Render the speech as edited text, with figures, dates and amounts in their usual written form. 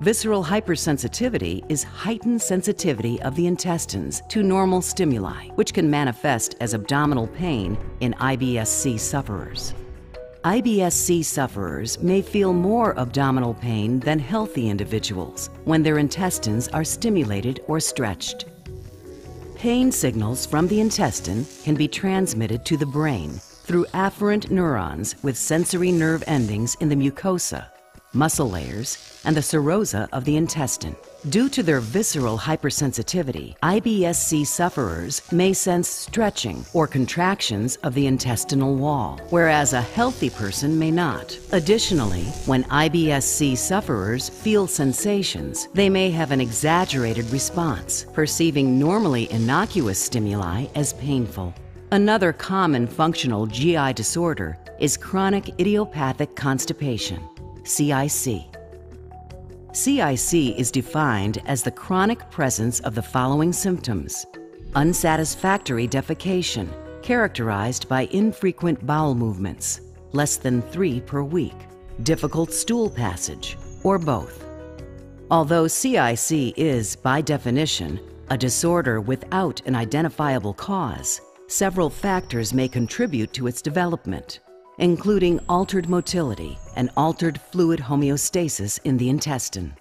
Visceral hypersensitivity is heightened sensitivity of the intestines to normal stimuli, which can manifest as abdominal pain in IBS-C sufferers. IBS-C sufferers may feel more abdominal pain than healthy individuals when their intestines are stimulated or stretched. Pain signals from the intestine can be transmitted to the brain through afferent neurons with sensory nerve endings in the mucosa, muscle layers, and the serosa of the intestine. Due to their visceral hypersensitivity, IBS-C sufferers may sense stretching or contractions of the intestinal wall, whereas a healthy person may not. Additionally, when IBS-C sufferers feel sensations, they may have an exaggerated response, perceiving normally innocuous stimuli as painful. Another common functional GI disorder is chronic idiopathic constipation, CIC. CIC is defined as the chronic presence of the following symptoms: unsatisfactory defecation, characterized by infrequent bowel movements, less than 3 per week, difficult stool passage, or both. Although CIC is, by definition, a disorder without an identifiable cause, several factors may contribute to its development, including altered motility and altered fluid homeostasis in the intestine.